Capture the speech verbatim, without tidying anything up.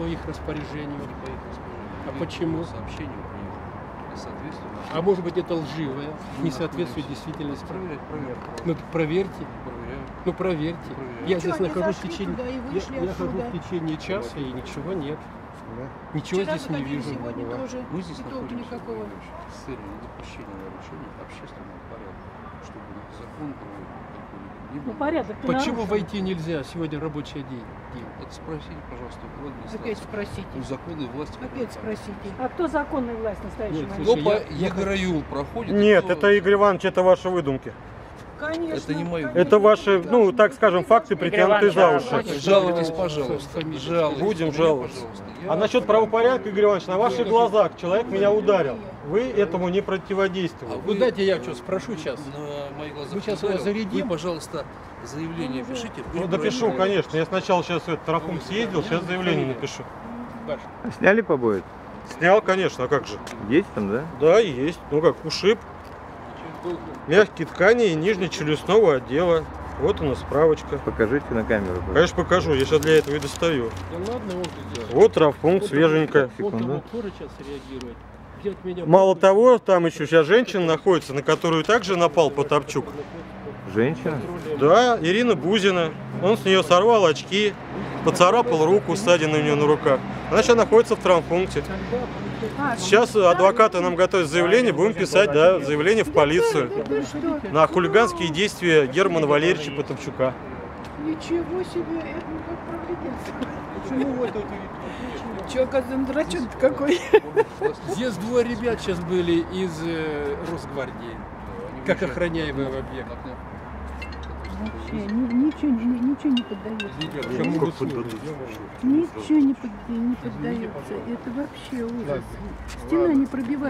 по их распоряжению. По их распоряжению. А почему? Сообщение приехало. Соответственно. А может быть это лживое, ну, не соответствует действительности. Проверять, проверять. Ну проверьте. Проверяю. Ну проверьте. Проверяю. Я здесь нахожусь в течение. Я, я нахожусь в течение часа и ничего нет. Да. Ничего вчера здесь не вижу. Сегодня да. Тоже мы здесь находимся с целью недопущения нарушений общественного порядка, чтобы закон был. Ну, порядок почему нарушен. Войти нельзя? Сегодня рабочий день. Это спросите, пожалуйста, у администрации. Опять спросите. У законной власти. Опять спросите. А кто законная власть в настоящий момент? Кто по Егораюл проходит? Нет, кто... это Игорь Иванович, это ваши выдумки. Конечно, это не мои. Это ваши, ну, так скажем, факты, притянутые за уши. Жалуйтесь, пожалуйста. Жалуйтесь. Будем жаловаться. А насчет правопорядка, Игорь Иванович, на ваших глазах человек меня ударил. Вы этому не противодействовали. А вы, дайте я что спрошу сейчас. На мои глаза. Вы сейчас зарядим, пожалуйста, заявление пишите. Ну, допишу, конечно. Я сначала сейчас этот рахум съездил, сейчас заявление напишу. А сняли побои? Снял, конечно, а как же. Есть там, да? Да, есть. Ну как, ушиб. Мягкие ткани и нижнечелюстного отдела. Вот у нас справочка. Покажите на камеру. Пожалуйста. Конечно, покажу. Я сейчас для этого и достаю. Да ладно, вот, вот травмпункт, вот, свеженькая. Вот, вот, вот, мало того, там еще сейчас женщина находится, на которую также напал Потапчук. Женщина? Да, Ирина Бузина. Он с нее сорвал очки, поцарапал руку, ссадина у нее на руках. Она сейчас находится в травмпункте. Сейчас адвокаты нам готовят заявление, будем писать, да, заявление в полицию на хулиганские действия Германа Валерьевича Потапчука. Ничего себе, это не как проведется. Чего зандрачен какой? Здесь двое ребят сейчас были из Росгвардии, как охраняемый объект. Вообще, ничего, ничего не поддается. Ничего не поддается. Это вообще ужас. Стена не пробивает.